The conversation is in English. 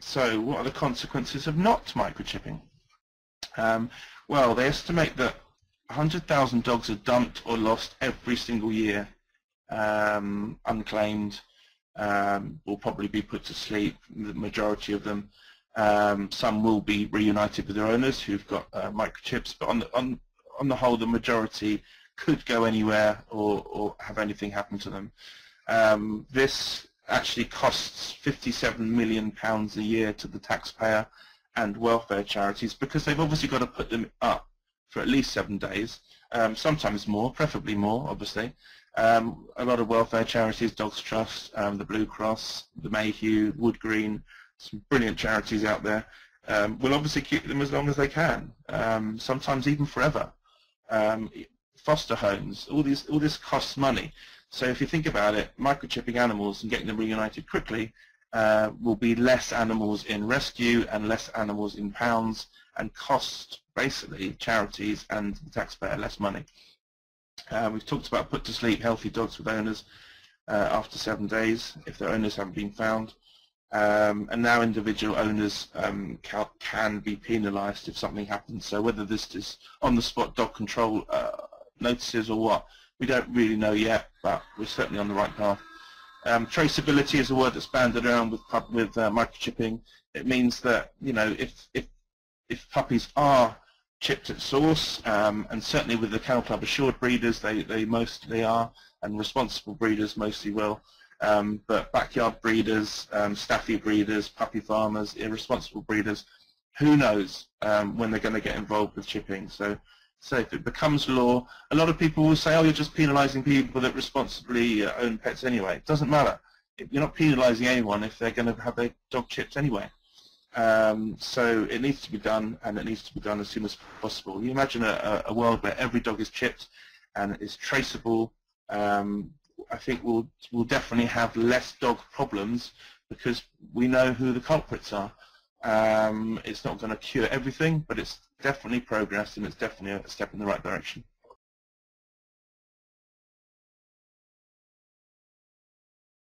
So what are the consequences of not microchipping? Well, they estimate that 100,000 dogs are dumped or lost every single year, unclaimed, will probably be put to sleep, the majority of them. Some will be reunited with their owners who've got microchips, but on the whole, the majority could go anywhere or have anything happen to them. This actually costs £57 million a year to the taxpayer and welfare charities, because they've obviously got to put them up for at least 7 days, sometimes more, preferably more, obviously. A lot of welfare charities, Dogs Trust, the Blue Cross, the Mayhew, Wood Green, some brilliant charities out there, will obviously keep them as long as they can, sometimes even forever. Foster homes, all this costs money. So if you think about it, microchipping animals and getting them reunited quickly will be less animals in rescue and less animals in pounds, and cost basically charities and the taxpayer less money. We've talked about put to sleep healthy dogs with owners after 7 days if their owners haven't been found, and now individual owners can be penalised if something happens. So whether this is on-the-spot dog control notices or what, we don't really know yet, but we're certainly on the right path. Traceability is a word that's banded around with microchipping. It means that, you know, if puppies are chipped at source, and certainly with the Kennel Club Assured breeders, they mostly are, and responsible breeders mostly will, but backyard breeders, staffy breeders, puppy farmers, irresponsible breeders, who knows when they're going to get involved with chipping. So if it becomes law, a lot of people will say, oh, you're just penalising people that responsibly own pets anyway. It doesn't matter. You're not penalising anyone if they're going to have their dog chipped anyway. So it needs to be done, and it needs to be done as soon as possible. You imagine a world where every dog is chipped and is traceable. I think we'll definitely have less dog problems because we know who the culprits are. It's not going to cure everything, but it's definitely progress, and it's definitely a step in the right direction.